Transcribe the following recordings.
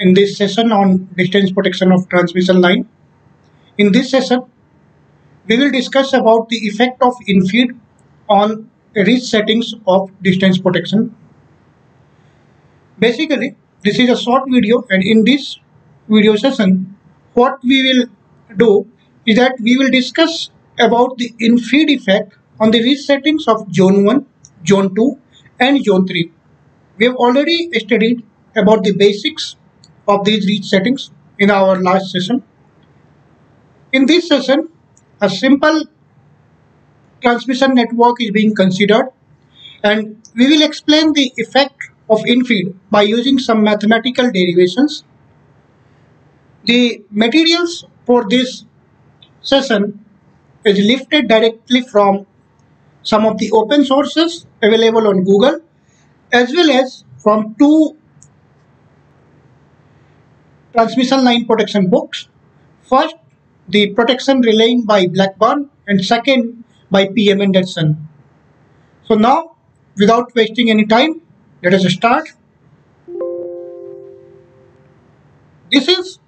in this session on distance protection of transmission line. In this session, we will discuss about the effect of infeed on reach settings of distance protection. Basically, this is a short video, and in this video session, what we will do is that we will discuss about the infeed effect on the reach settings of zone 1, zone 2 and zone 3. We have already studied about the basics of these reach settings in our last session. In this session, a simple transmission network is being considered, and we will explain the effect of infeed by using some mathematical derivations. The materials for this session is lifted directly from some of the open sources available on Google, as well as from two transmission line protection books. First, the protection relaying by Blackburn, and second by PM Anderson. So now, without wasting any time, let us start. This is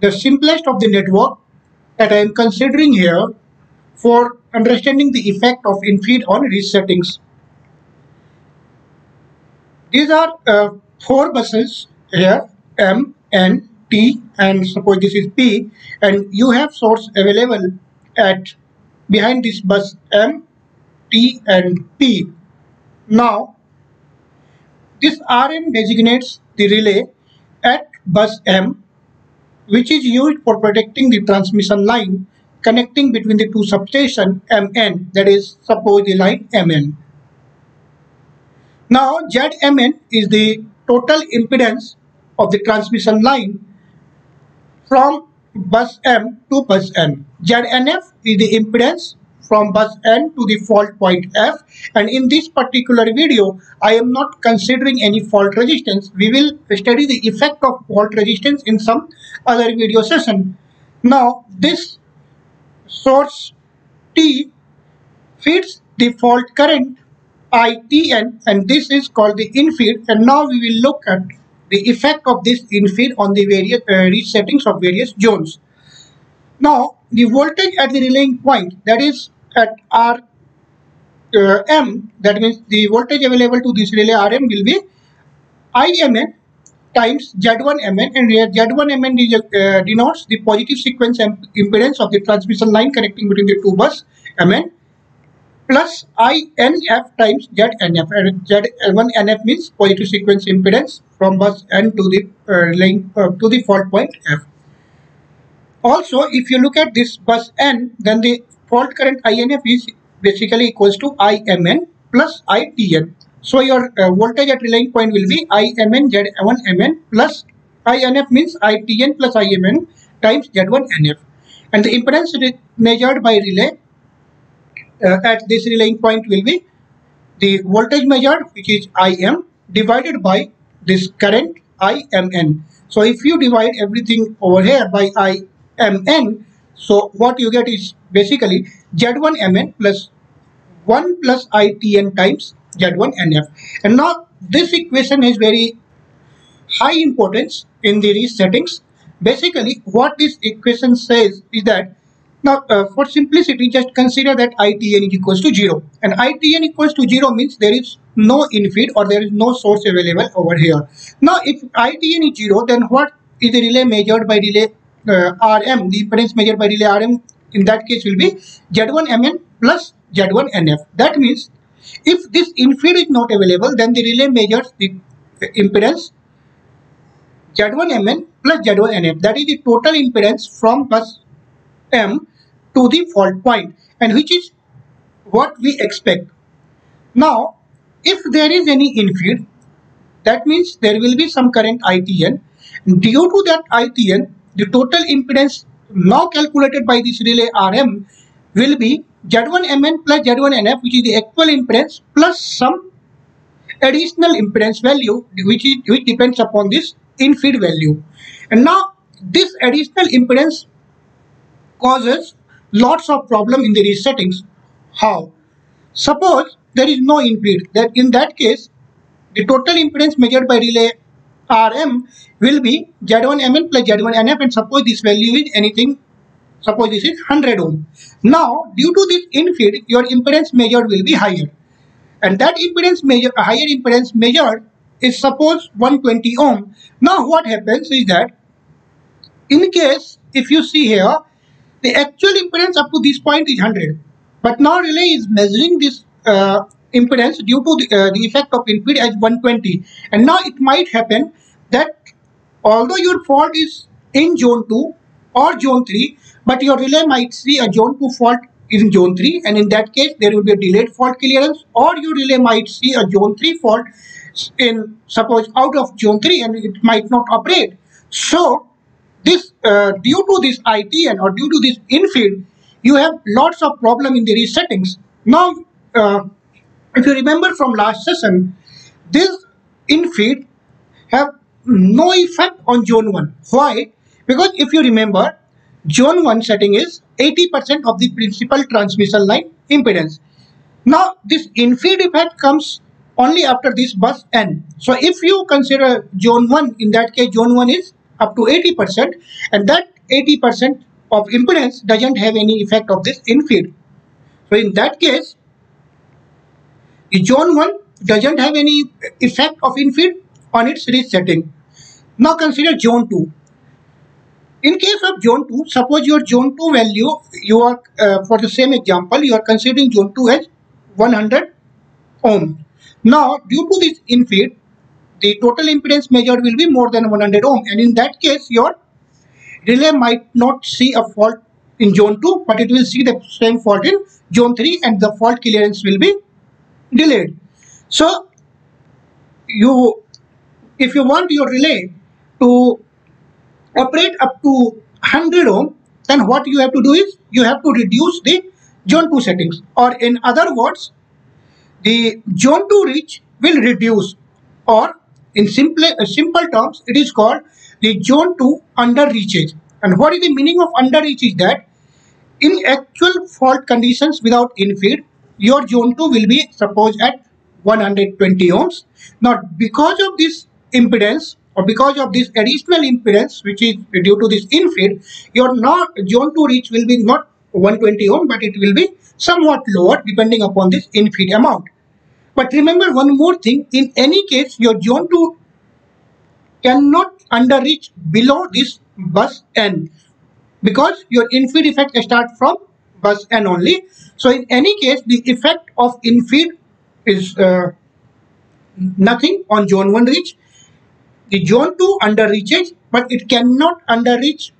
the simplest of the network that I am considering here for understanding the effect of infeed on reach settings. These are four buses here, M, N, T, and suppose this is P, and you have source available at behind this bus M, T, and P. Now, this RM designates the relay at bus M, which is used for protecting the transmission line connecting between the two substations MN, that is suppose the line MN. Now ZMN is the total impedance of the transmission line from bus M to bus N. ZNF is the impedance from bus N to the fault point F, and in this particular video I am not considering any fault resistance. We will study the effect of fault resistance in some other video session. Now this source T feeds the fault current ITN, and this is called the infeed, and now we will look at the effect of this infeed on the various reach settings of various zones. Now the voltage at the relaying point, that is at RM, that means the voltage available to this relay RM will be IMN times Z1MN, and here Z1MN denotes the positive sequence impedance of the transmission line connecting between the two bus MN, plus INF times ZNF, and Z1NF means positive sequence impedance from bus N to the to the fault point F. Also, if you look at this bus N, then the fault current INF is basically equals to IMN plus ITN. So your voltage at relaying point will be IMN Z1MN plus INF means ITN plus IMN times Z1NF. And the impedance measured by relay at this relaying point will be the voltage measured, which is IM, divided by this current IMN. So if you divide everything over here by IMN, so what you get is basically Z1MN plus 1 plus ITN times Z1NF. And now this equation is very high importance in the reach settings. Basically what this equation says is that, now for simplicity, just consider that ITN is equals to 0, and ITN equals to 0 means there is no infeed or there is no source available over here. Now if ITN is 0, then what is the relay measured by relay RM? The impedance measured by relay RM in that case will be Z1MN plus Z1NF. That means if this infeed is not available, then the relay measures the impedance Z1MN plus Z1NF, that is the total impedance from bus M to the fault point, and which is what we expect. Now if there is any infeed, that means there will be some current ITN. Due to that ITN, the total impedance now calculated by this relay RM will be Z1MN plus Z1NF, which is the actual impedance, plus some additional impedance value which depends upon this infeed value. And now this additional impedance causes lots of problem in the reach settings. How? Suppose there is no infeed, that in that case the total impedance measured by relay Rm will be Z1mn plus Z1nf, and suppose this value is anything, suppose this is 100 ohm. Now due to this infeed, your impedance measured will be higher, and that impedance measure, a higher impedance measured is suppose 120 ohm. Now what happens is that in case if you see here, the actual impedance up to this point is 100, but now relay is measuring this impedance due to the effect of infeed as 120, and now it might happen that although your fault is in zone 2 or zone 3, but your relay might see a zone 2 fault in zone 3, and in that case there will be a delayed fault clearance, or your relay might see a zone 3 fault in suppose out of zone 3 and it might not operate. So this due to this ITN or due to this infeed, you have lots of problem in the resettings. Now if you remember from last session, this infeed have no effect on zone 1. Why? Because if you remember, zone 1 setting is 80% of the principal transmission line impedance. Now this infeed effect comes only after this bus N. So if you consider zone 1, in that case zone 1 is up to 80%, and that 80% of impedance doesn't have any effect of this infeed. So in that case, the zone 1 doesn't have any effect of infeed on its resetting. Now consider zone 2. In case of zone 2, suppose your zone 2 value, you are for the same example, you are considering zone 2 as 100 ohm. Now due to this infeed, the total impedance measured will be more than 100 ohm, and in that case your relay might not see a fault in zone 2, but it will see the same fault in zone 3, and the fault clearance will be delayed. So if you want your relay to operate up to 100 ohm, then what you have to do is you have to reduce the zone 2 settings, or in other words, the zone 2 reach will reduce, or in simple terms it is called the zone 2 under reaches. And what is the meaning of under reach is that in actual fault conditions without infeed, your zone 2 will be suppose at 120 ohms. Now because of this impedance, or because of this additional impedance which is due to this infeed, your zone 2 reach will be not 120 ohm, but it will be somewhat lower depending upon this infeed amount. But remember one more thing, in any case your zone 2 cannot under reach below this bus N, because your infeed effect starts from bus N only. So in any case the effect of infeed is nothing on zone 1 reach. The zone 2 under reaches, but it cannot under reach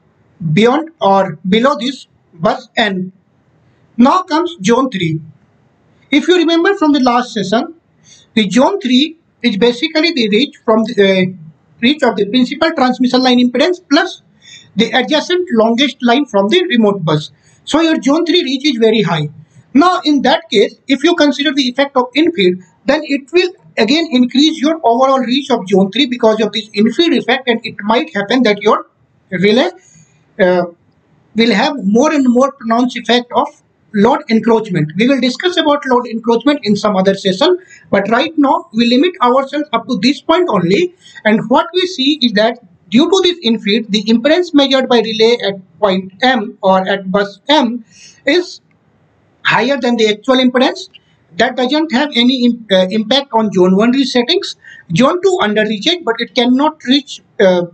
beyond or below this bus N. Now comes zone 3. If you remember from the last session, the zone 3 is basically the reach from the reach of the principal transmission line impedance plus the adjacent longest line from the remote bus. So your zone 3 reach is very high. Now in that case, if you consider the effect of infeed, then it will again increase your overall reach of zone 3 because of this infeed effect, and it might happen that your relay will have more and more pronounced effect of load encroachment. We will discuss about load encroachment in some other session, but right now we limit ourselves up to this point only, and what we see is that due to this infeed, the impedance measured by relay at point M or at bus M is higher than the actual impedance. That doesn't have any impact on zone 1 reach settings. Zone 2 under reaches, but it cannot reach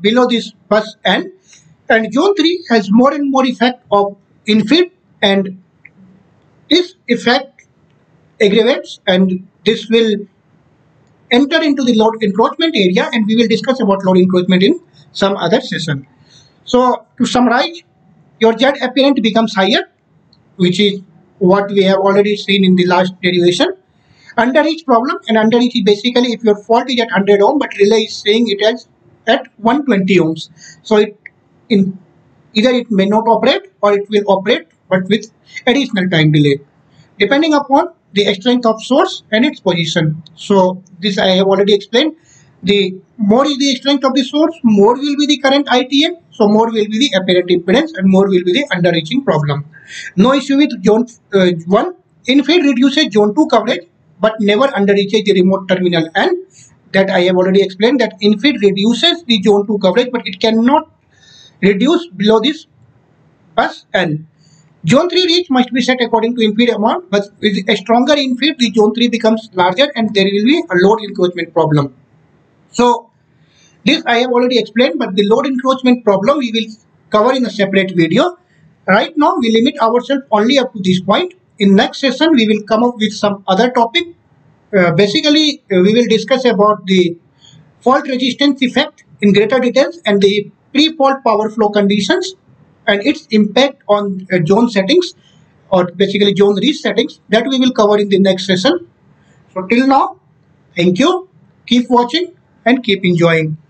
below this bus N. And zone 3 has more and more effect of infeed, and this effect aggravates, and this will enter into the load encroachment area, and we will discuss about load encroachment in some other session. So to summarize, your Z apparent becomes higher, which is what we have already seen in the last derivation. Underreach problem, and underreach is basically if your fault is at 100 ohm but relay is saying it is at 120 ohms. So either it may not operate, or it will operate but with additional time delay depending upon the strength of source and its position. So this I have already explained. The more is the strength of the source, more will be the current ITN, so more will be the apparent impedance and more will be the under-reaching problem. No issue with zone 1. Infeed reduces zone 2 coverage but never under-reaches the remote terminal, and that I have already explained, that infit reduces the zone 2 coverage, but it cannot reduce below this bus N. Zone 3 reach must be set according to infit amount, but with a stronger infit, the zone 3 becomes larger and there will be a load encroachment problem. So this I have already explained, but the load encroachment problem we will cover in a separate video. Right now we limit ourselves only up to this point. In next session we will come up with some other topic. Basically we will discuss about the fault resistance effect in greater details and the pre-fault power flow conditions and its impact on zone settings, or basically zone reach settings, that we will cover in the next session. So till now, thank you, keep watching and keep enjoying.